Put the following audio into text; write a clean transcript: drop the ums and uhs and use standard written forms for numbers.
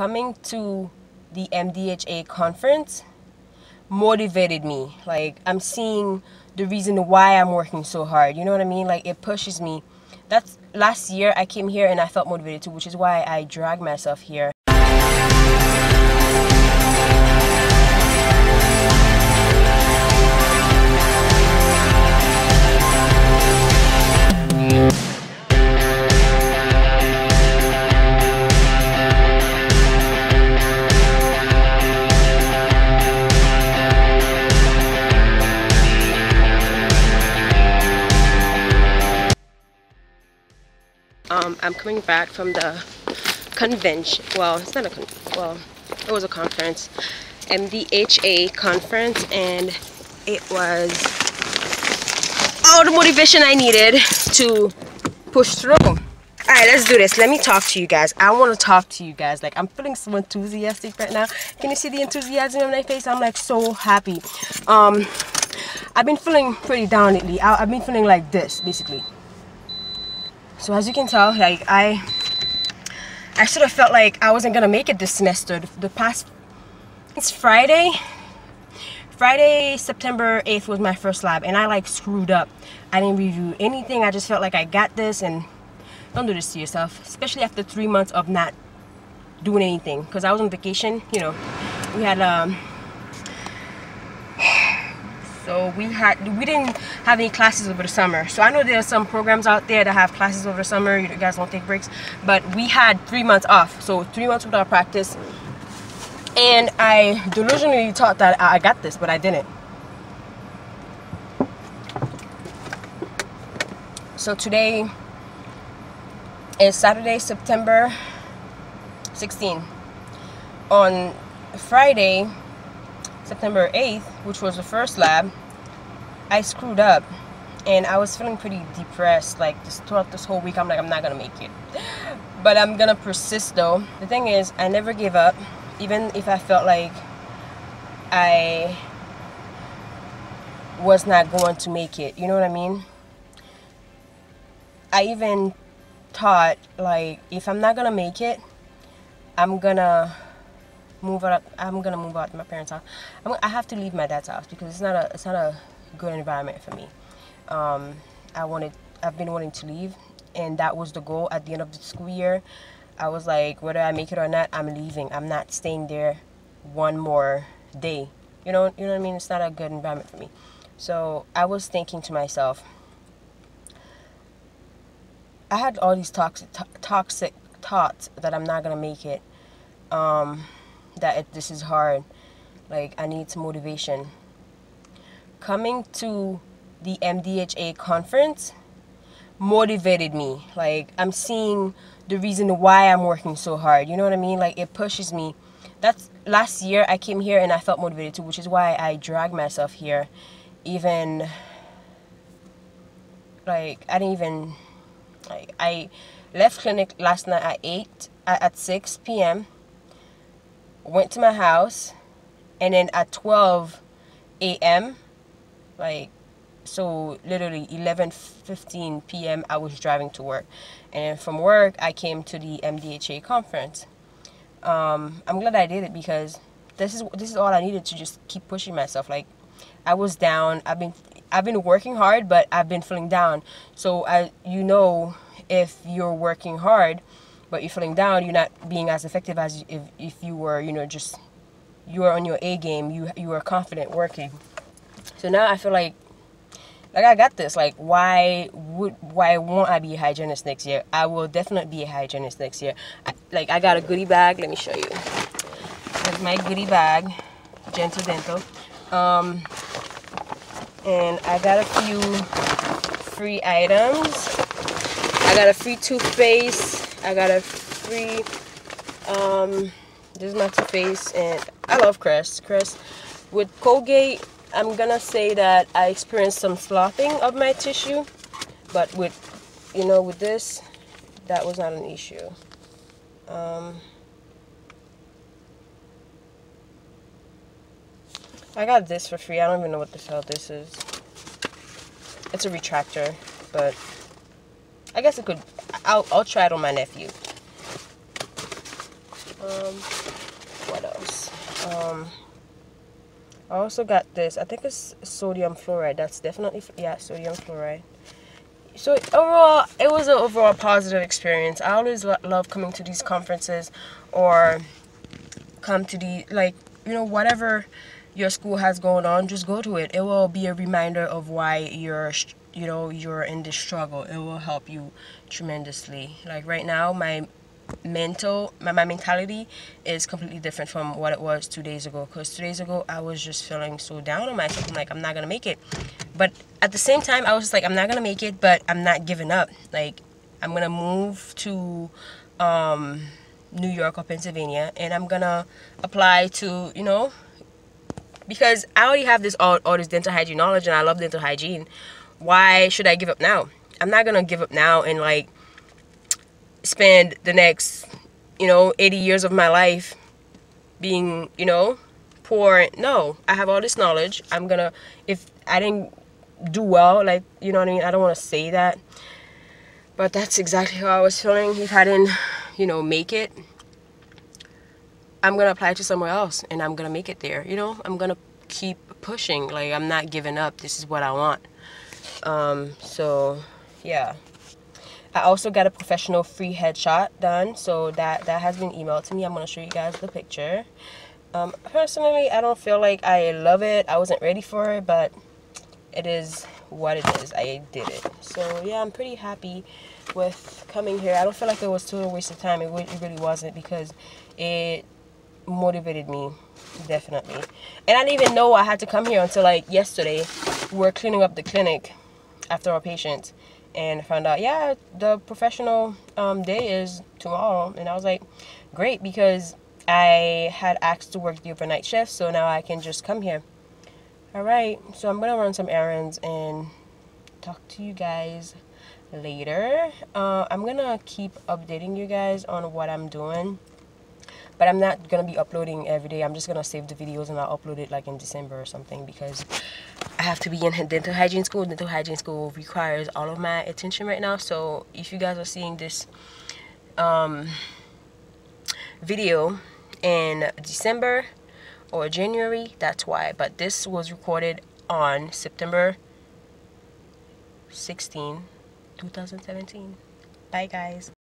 coming to the MDHA conference motivated me. Like, I'm seeing the reason why I'm working so hard. You know what I mean? Like, it pushes me. That's last year I came here and I felt motivated too, which is why I dragged myself here. I'm coming back from the convention. Well, it's not a it was a conference, MDHA conference, and it was all the motivation I needed to push through. All right, let's do this. Let me talk to you guys. I want to talk to you guys. Like, I'm feeling so enthusiastic right now. Can you see the enthusiasm on my face? I'm like so happy. I've been feeling pretty down lately. I've been feeling like this basically. So as you can tell, like I sort of felt like I wasn't gonna make it this semester. The past, it's Friday, September 8th was my first lab, and I like screwed up. I didn't review anything. I just felt like I got this, and don't do this to yourself, especially after 3 months of not doing anything. Cause I was on vacation, you know. We didn't have any classes over the summer. So I know there are some programs out there that have classes over the summer. You guys don't take breaks, but we had 3 months off. So 3 months without practice, and I delusionally thought that I got this, but I didn't. So today is Saturday, September 16th. On Friday, September 8th, which was the first lab, I screwed up, and I was feeling pretty depressed like throughout this whole week. I'm like, I'm not gonna make it, but I'm gonna persist though. The thing is, I never gave up, even if I felt like I was not going to make it. You know what I mean? I even thought, like, if I'm not gonna make it, I'm gonna move out to my parents' house. I have to leave my dad's house because it's not a good environment for me. I've been wanting to leave, and that was the goal at the end of the school year. I was like, whether I make it or not, I'm leaving. I'm not staying there one more day. You know what I mean? It's not a good environment for me. So I was thinking to myself, I had all these toxic thoughts that I'm not gonna make it. This is hard, like I need some motivation. Coming to the MDHA conference motivated me. Like, I'm seeing the reason why I'm working so hard. You know what I mean? Like, it pushes me. That's last year I came here and I felt motivated too, which is why I dragged myself here. Even like I left clinic last night at 6 p.m. Went to my house, and then at 12 a.m. like, so literally 11:15 p.m. I was driving to work, and from work I came to the MDHA conference. I'm glad I did it because this is all I needed to just keep pushing myself. Like, I was down. I've been working hard, but I've been feeling down. So if you're working hard but you're feeling down, you're not being as effective as if you were, just, you were on your A game, you were confident working. So now I feel like I got this. Like, why won't I be a hygienist next year? I will definitely be a hygienist next year. I got a goodie bag. Let me show you. That's my goodie bag, Gentle Dental. And I got a few free items. I got a free toothpaste. I got a free, this is my toothpaste, and I love Crest. With Colgate, I'm gonna say that I experienced some sloughing of my tissue, but with this, that was not an issue. I got this for free. I don't even know what the hell this is. It's a retractor, but I guess I'll try it on my nephew. What else? I also got this. I think it's sodium fluoride. That's definitely, yeah, sodium fluoride. So overall, it was an overall positive experience. I always love coming to these conferences, or come to the, like, you know, whatever your school has going on, just go to it. It will be a reminder of why you're, you know, you're in this struggle. It will help you tremendously. Like right now, my mentality is completely different from what it was 2 days ago, because 2 days ago I was just feeling so down on myself. I'm like, I'm not gonna make it, but at the same time I was just like, I'm not gonna make it, but I'm not giving up. Like, I'm gonna move to New York or Pennsylvania, and I'm gonna apply to, you know, because I already have this all this dental hygiene knowledge, and I love dental hygiene. Why should I give up now? I'm not gonna give up now and like spend the next, you know, 80 years of my life being, you know, poor. No, I have all this knowledge. I'm gonna, if I didn't do well, like, you know what I mean, I don't want to say that, but that's exactly how I was feeling. If I didn't, you know, make it, I'm gonna apply to somewhere else and I'm gonna make it there. You know, I'm gonna keep pushing. Like, I'm not giving up. This is what I want. So yeah, I also got a professional free headshot done, so that has been emailed to me. I'm going to show you guys the picture. Personally, I don't feel like I love it. I wasn't ready for it, but it is what it is. I did it. So yeah, I'm pretty happy with coming here. I don't feel like it was too a waste of time. It really wasn't, because it motivated me, definitely. And I didn't even know I had to come here until like yesterday. We were cleaning up the clinic after our patients, and found out, yeah, the professional day is tomorrow. And I was like, great, because I had asked to work the overnight shift, so now I can just come here. All right, so I'm gonna run some errands and talk to you guys later. I'm gonna keep updating you guys on what I'm doing, but I'm not gonna be uploading every day. I'm just gonna save the videos and I'll upload it like in December or something, because I have to be in dental hygiene school. Dental hygiene school requires all of my attention right now. So if you guys are seeing this video in December or January, that's why. But this was recorded on September 16, 2017. Bye guys.